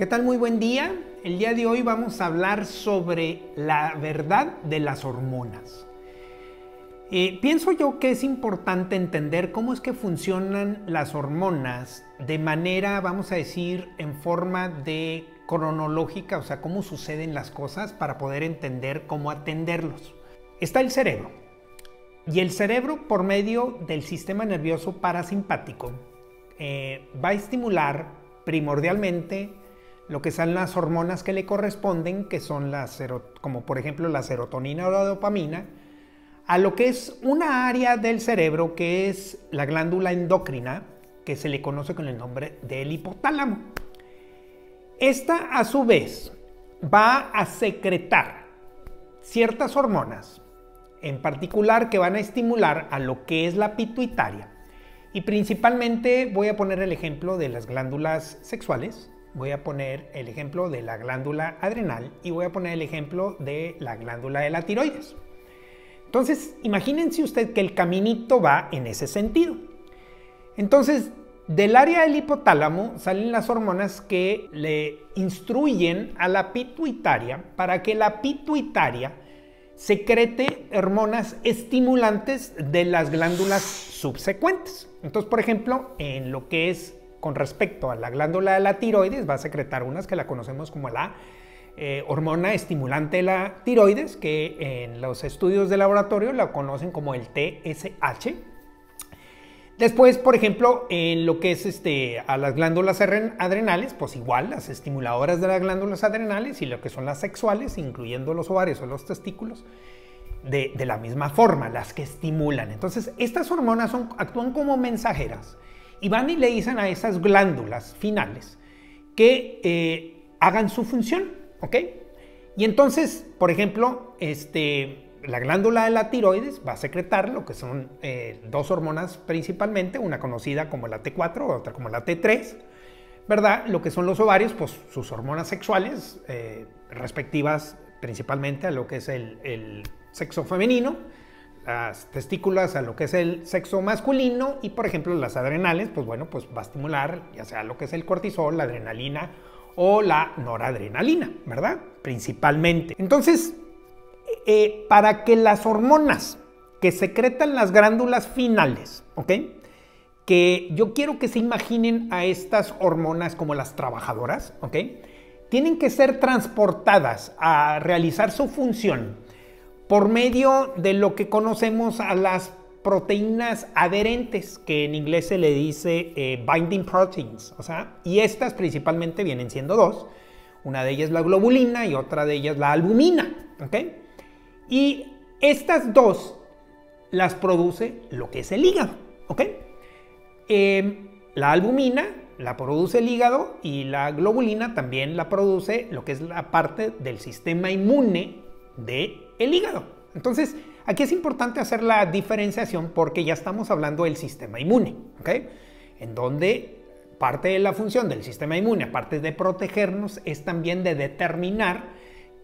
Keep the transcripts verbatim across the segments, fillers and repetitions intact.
¿Qué tal? Muy buen día. El día de hoy vamos a hablar sobre la verdad de las hormonas. Eh, pienso yo que es importante entender cómo es que funcionan las hormonas de manera, vamos a decir, en forma de cronológica, o sea, cómo suceden las cosas para poder entender cómo atenderlos. Está el cerebro. Y el cerebro, por medio del sistema nervioso parasimpático, eh, va a estimular primordialmente lo que son las hormonas que le corresponden, que son las, como por ejemplo la serotonina o la dopamina, a lo que es una área del cerebro que es la glándula endocrina, que se le conoce con el nombre del hipotálamo. Esta, a su vez, va a secretar ciertas hormonas, en particular que van a estimular a lo que es la pituitaria. Y principalmente voy a poner el ejemplo de las glándulas sexuales, voy a poner el ejemplo de la glándula adrenal y voy a poner el ejemplo de la glándula de la tiroides. Entonces, imagínense usted que el caminito va en ese sentido. Entonces, del área del hipotálamo salen las hormonas que le instruyen a la pituitaria para que la pituitaria secrete hormonas estimulantes de las glándulas subsecuentes. Entonces, por ejemplo, en lo que es con respecto a la glándula de la tiroides, va a secretar unas que la conocemos como la eh, hormona estimulante de la tiroides, que en los estudios de laboratorio la conocen como el T S H. Después, por ejemplo, en lo que es este, a las glándulas adrenales, pues igual las estimuladoras de las glándulas adrenales y lo que son las sexuales, incluyendo los ovarios o los testículos, de, de la misma forma, las que estimulan. Entonces, estas hormonas son, actúan como mensajeras y van y le dicen a esas glándulas finales que eh, hagan su función, ¿ok? Y entonces, por ejemplo, este, la glándula de la tiroides va a secretar lo que son eh, dos hormonas principalmente, una conocida como la T cuatro, otra como la T tres, ¿verdad? Lo que son los ovarios, pues sus hormonas sexuales eh, respectivas principalmente a lo que es el, el sexo femenino, las testículas a lo que es el sexo masculino y, por ejemplo, las adrenales, pues bueno, pues va a estimular ya sea lo que es el cortisol, la adrenalina o la noradrenalina, ¿verdad? Principalmente. Entonces, eh, para que las hormonas que secretan las glándulas finales, ¿ok? Que yo quiero que se imaginen a estas hormonas como las trabajadoras, ¿ok? Tienen que ser transportadas a realizar su función por medio de lo que conocemos a las proteínas adherentes, que en inglés se le dice eh, binding proteins, o sea, y estas principalmente vienen siendo dos, una de ellas es la globulina y otra de ellas la albumina, ¿ok? Y estas dos las produce lo que es el hígado, ¿ok? Eh, la albumina la produce el hígado y la globulina también la produce lo que es la parte del sistema inmune de el hígado. Entonces, aquí es importante hacer la diferenciación porque ya estamos hablando del sistema inmune, ¿ok? En donde parte de la función del sistema inmune, aparte de protegernos, es también de determinar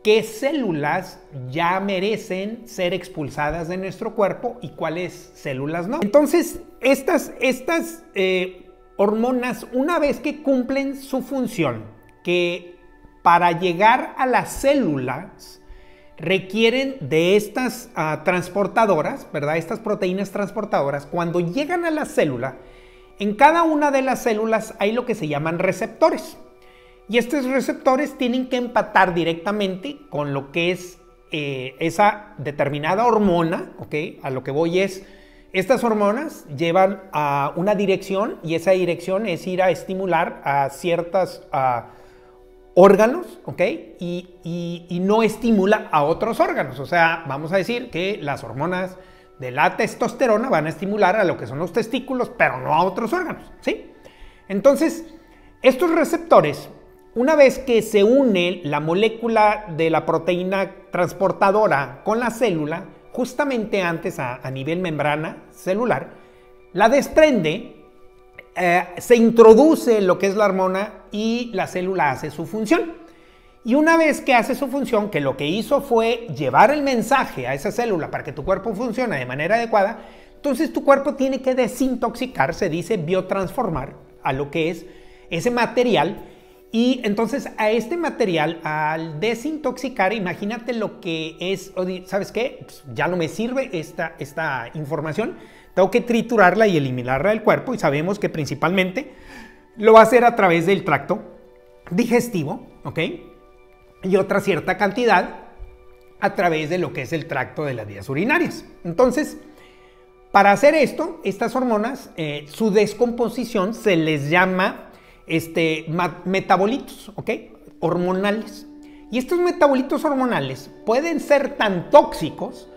qué células ya merecen ser expulsadas de nuestro cuerpo y cuáles células no. Entonces, estas, estas eh, hormonas, una vez que cumplen su función, que para llegar a las células, requieren de estas uh, transportadoras, ¿verdad? Estas proteínas transportadoras, cuando llegan a la célula, en cada una de las células hay lo que se llaman receptores. Y estos receptores tienen que empatar directamente con lo que es eh, esa determinada hormona, ¿ok? A lo que voy es, estas hormonas llevan a una dirección y esa dirección es ir a estimular a ciertas Uh, órganos, ¿ok? Y, y, y no estimula a otros órganos. O sea, vamos a decir que las hormonas de la testosterona van a estimular a lo que son los testículos, pero no a otros órganos, ¿sí? Entonces, estos receptores, una vez que se une la molécula de la proteína transportadora con la célula, justamente antes a, a nivel membrana celular, la desprende. Eh, se introduce lo que es la hormona y la célula hace su función. Y una vez que hace su función, que lo que hizo fue llevar el mensaje a esa célula para que tu cuerpo funcione de manera adecuada, entonces tu cuerpo tiene que desintoxicar, se dice biotransformar a lo que es ese material Y entonces a este material, al desintoxicar, imagínate lo que es, ¿sabes qué? Pues ya no me sirve esta, esta información, tengo que triturarla y eliminarla del cuerpo, y sabemos que principalmente lo va a hacer a través del tracto digestivo, ¿ok? Y otra cierta cantidad a través de lo que es el tracto de las vías urinarias. Entonces, para hacer esto, estas hormonas, eh, su descomposición se les llama este, metabolitos, ¿ok? Hormonales. Y estos metabolitos hormonales pueden ser tan tóxicos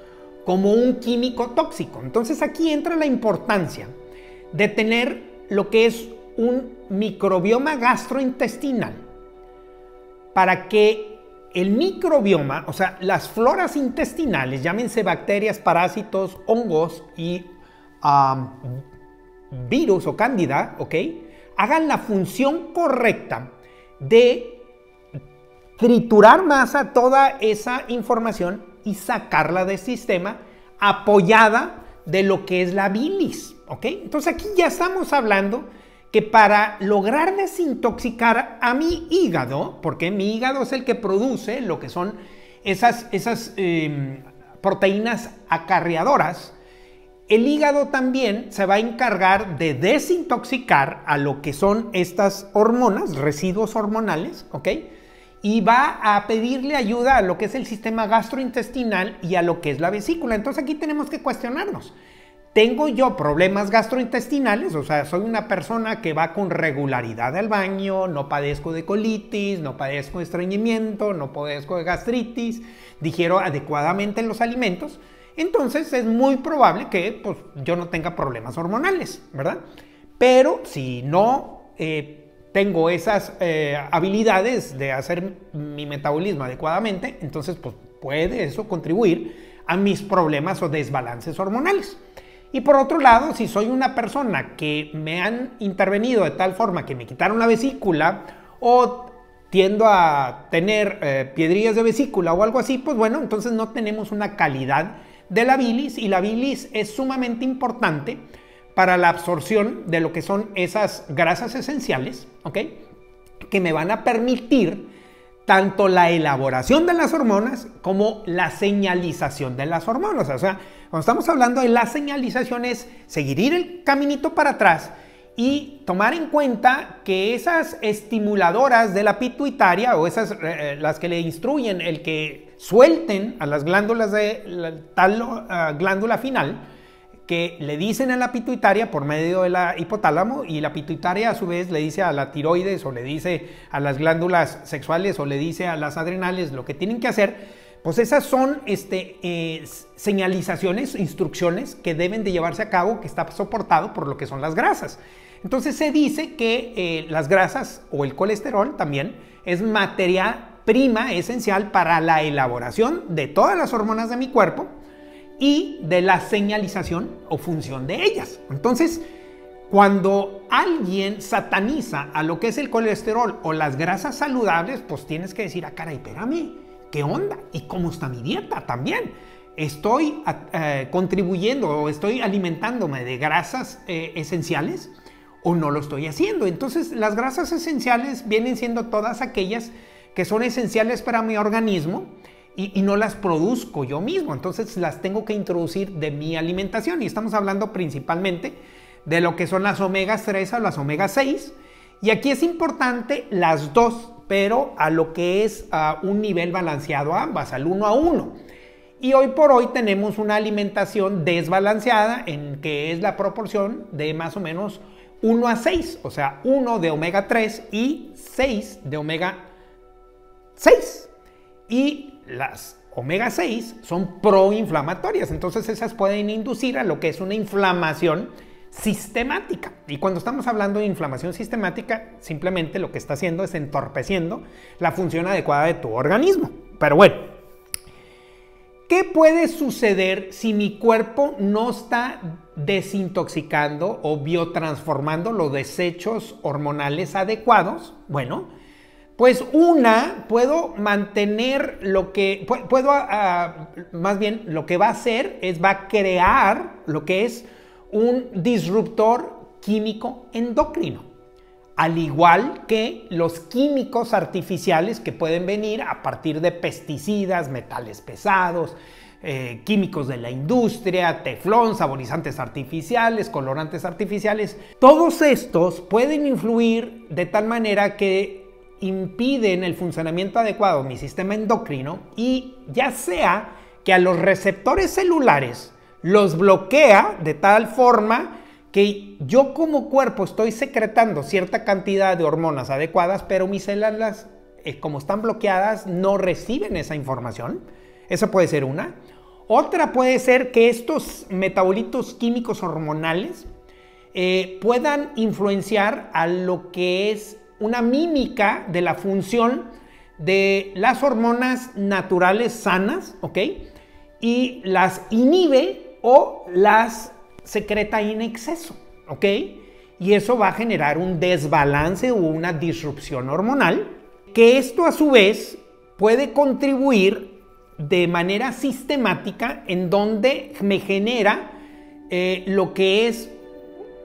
como un químico tóxico. Entonces, aquí entra la importancia de tener lo que es un microbioma gastrointestinal para que el microbioma, o sea, las floras intestinales, llámense bacterias, parásitos, hongos y um, virus o cándida, ¿ok? Hagan la función correcta de triturar masa, toda esa información, y sacarla del sistema apoyada de lo que es la bilis, ¿ok? Entonces aquí ya estamos hablando que para lograr desintoxicar a mi hígado, porque mi hígado es el que produce lo que son esas, esas eh, proteínas acarreadoras, el hígado también se va a encargar de desintoxicar a lo que son estas hormonas, residuos hormonales, ¿ok? Y va a pedirle ayuda a lo que es el sistema gastrointestinal y a lo que es la vesícula. Entonces aquí tenemos que cuestionarnos. ¿Tengo yo problemas gastrointestinales? O sea, soy una persona que va con regularidad al baño, no padezco de colitis, no padezco de estreñimiento, no padezco de gastritis, digiero adecuadamente los alimentos. Entonces es muy probable que pues, yo no tenga problemas hormonales, ¿verdad? Pero si no eh, tengo esas eh, habilidades de hacer mi metabolismo adecuadamente, entonces pues, puede eso contribuir a mis problemas o desbalances hormonales. Y por otro lado, si soy una persona que me han intervenido de tal forma que me quitaron la vesícula o tiendo a tener eh, piedrillas de vesícula o algo así, pues bueno, entonces no tenemos una calidad de la bilis, y la bilis es sumamente importante para la absorción de lo que son esas grasas esenciales, ¿ok? Que me van a permitir tanto la elaboración de las hormonas como la señalización de las hormonas. O sea, cuando estamos hablando de la señalización es seguir el caminito para atrás y tomar en cuenta que esas estimuladoras de la pituitaria o esas eh, las que le instruyen el que suelten a las glándulas de la, tal uh, glándula final, que le dicen a la pituitaria por medio de la hipotálamo, y la pituitaria a su vez le dice a la tiroides o le dice a las glándulas sexuales o le dice a las adrenales lo que tienen que hacer, pues esas son este, eh, señalizaciones, instrucciones que deben de llevarse a cabo, que está soportado por lo que son las grasas. Entonces se dice que eh, las grasas o el colesterol también es materia prima esencial para la elaboración de todas las hormonas de mi cuerpo y de la señalización o función de ellas. Entonces, cuando alguien sataniza a lo que es el colesterol o las grasas saludables, pues tienes que decir, ah, caray, espérame, ¿qué onda? ¿Y cómo está mi dieta también? ¿Estoy eh, contribuyendo o estoy alimentándome de grasas eh, esenciales o no lo estoy haciendo? Entonces, las grasas esenciales vienen siendo todas aquellas que son esenciales para mi organismo, Y, y no las produzco yo mismo, entonces las tengo que introducir de mi alimentación, y estamos hablando principalmente de lo que son las omega tres o las omega seis, y aquí es importante las dos, pero a lo que es a un nivel balanceado a ambas, al uno a uno. Y hoy por hoy tenemos una alimentación desbalanceada en que es la proporción de más o menos uno a seis, o sea, uno de omega tres y seis de omega seis. Y las omega seis son proinflamatorias, entonces esas pueden inducir a lo que es una inflamación sistemática. Y cuando estamos hablando de inflamación sistemática, simplemente lo que está haciendo es entorpeciendo la función adecuada de tu organismo. Pero bueno, ¿qué puede suceder si mi cuerpo no está desintoxicando o biotransformando los desechos hormonales adecuados? Bueno, pues una, puedo mantener lo que, puedo, uh, más bien lo que va a hacer es va a crear lo que es un disruptor químico endocrino. al igual que los químicos artificiales que pueden venir a partir de pesticidas, metales pesados, eh, químicos de la industria, teflón, saborizantes artificiales, colorantes artificiales. Todos estos pueden influir de tal manera que impiden el funcionamiento adecuado de mi sistema endocrino y ya sea que a los receptores celulares los bloquea de tal forma que yo como cuerpo estoy secretando cierta cantidad de hormonas adecuadas, pero mis células, eh, como están bloqueadas, no reciben esa información. Esa puede ser una. Otra puede ser que estos metabolitos químicos hormonales eh, puedan influenciar a lo que es una mímica de la función de las hormonas naturales sanas, ¿ok? Y las inhibe o las secreta en exceso, ¿ok? Y eso va a generar un desbalance o una disrupción hormonal, que esto a su vez puede contribuir de manera sistemática en donde me genera eh, lo que es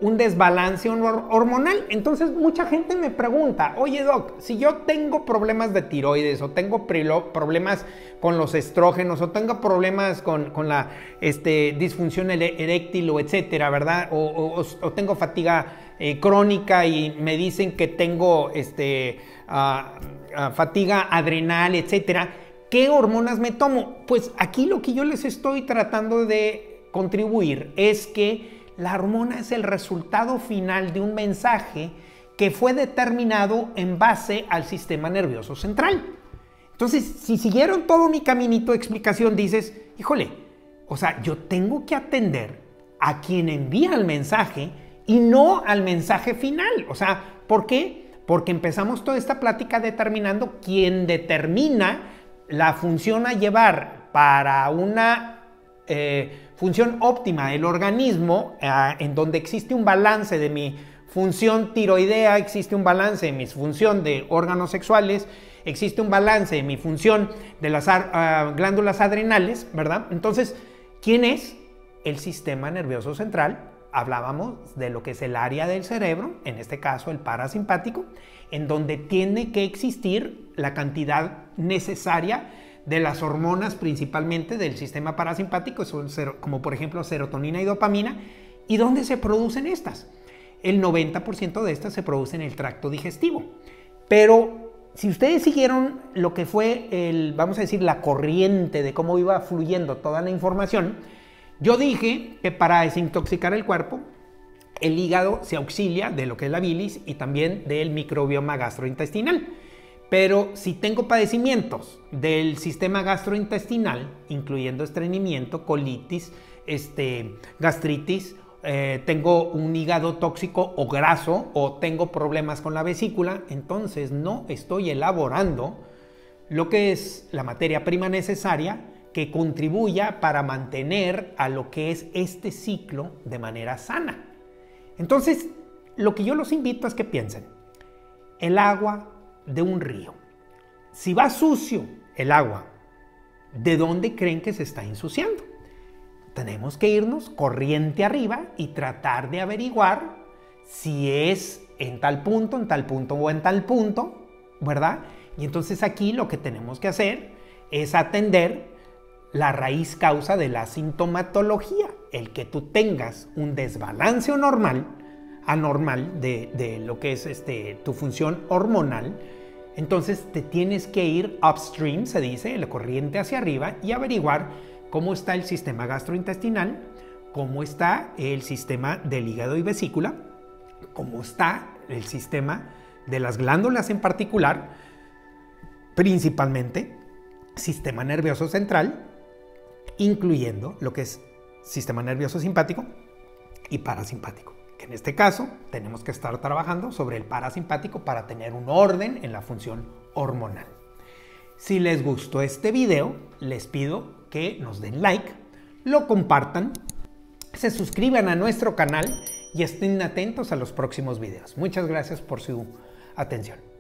un desbalance hormonal. Entonces mucha gente me pregunta, oye Doc, si yo tengo problemas de tiroides o tengo problemas con los estrógenos o tengo problemas con, con la este, disfunción eréctil o etcétera, ¿verdad? O, o, o tengo fatiga eh, crónica y me dicen que tengo este, uh, uh, fatiga adrenal, etcétera, ¿qué hormonas me tomo? Pues aquí lo que yo les estoy tratando de contribuir es que la hormona es el resultado final de un mensaje que fue determinado en base al sistema nervioso central. Entonces, si siguieron todo mi caminito de explicación, dices, híjole, o sea, yo tengo que atender a quien envía el mensaje y no al mensaje final. O sea, ¿por qué? Porque empezamos toda esta plática determinando quién determina la función a llevar para una Eh, función óptima del organismo, eh, en donde existe un balance de mi función tiroidea, existe un balance de mi función de órganos sexuales, existe un balance de mi función de las uh, glándulas adrenales, ¿verdad? Entonces, ¿quién es? El sistema nervioso central. Hablábamos de lo que es el área del cerebro, en este caso el parasimpático, en donde tiene que existir la cantidad necesaria de las hormonas principalmente del sistema parasimpático, son cero, como por ejemplo serotonina y dopamina. ¿Y dónde se producen estas? El noventa por ciento de estas se producen en el tracto digestivo. Pero si ustedes siguieron lo que fue, el, vamos a decir, la corriente de cómo iba fluyendo toda la información, yo dije que para desintoxicar el cuerpo, el hígado se auxilia de lo que es la bilis y también del microbioma gastrointestinal. Pero si tengo padecimientos del sistema gastrointestinal, incluyendo estreñimiento, colitis, este, gastritis, eh, tengo un hígado tóxico o graso o tengo problemas con la vesícula, entonces no estoy elaborando lo que es la materia prima necesaria que contribuya para mantener a lo que es este ciclo de manera sana. Entonces, lo que yo los invito es que piensen, el agua de un río. Si va sucio el agua, ¿de dónde creen que se está ensuciando? Tenemos que irnos corriente arriba y tratar de averiguar si es en tal punto, en tal punto o en tal punto, ¿verdad? Y entonces aquí lo que tenemos que hacer es atender la raíz causa de la sintomatología, el que tú tengas un desbalance o normal, anormal de, de lo que es este, tu función hormonal. Entonces te tienes que ir upstream, se dice, la corriente hacia arriba, y averiguar cómo está el sistema gastrointestinal, cómo está el sistema del hígado y vesícula, cómo está el sistema de las glándulas en particular, principalmente sistema nervioso central, incluyendo lo que es sistema nervioso simpático y parasimpático. En este caso, tenemos que estar trabajando sobre el parasimpático para tener un orden en la función hormonal. Si les gustó este video, les pido que nos den like, lo compartan, se suscriban a nuestro canal y estén atentos a los próximos videos. Muchas gracias por su atención.